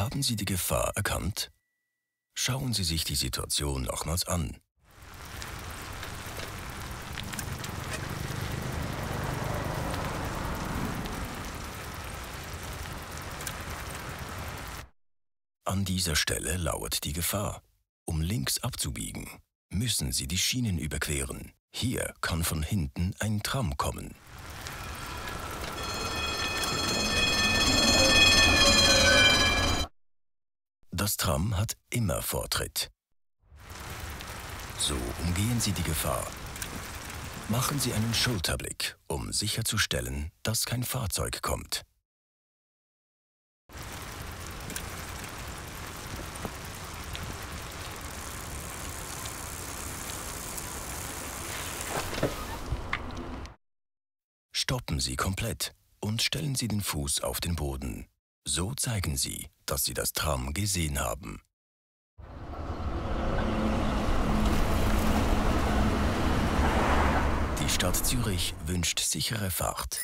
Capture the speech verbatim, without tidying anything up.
Haben Sie die Gefahr erkannt? Schauen Sie sich die Situation nochmals an. An dieser Stelle lauert die Gefahr. Um links abzubiegen, müssen Sie die Schienen überqueren. Hier kann von hinten ein Tram kommen. Das Tram hat immer Vortritt. So umgehen Sie die Gefahr. Machen Sie einen Schulterblick, um sicherzustellen, dass kein Fahrzeug kommt. Stoppen Sie komplett und stellen Sie den Fuß auf den Boden. So zeigen Sie, dass Sie das Tram gesehen haben. Die Stadt Zürich wünscht sichere Fahrt.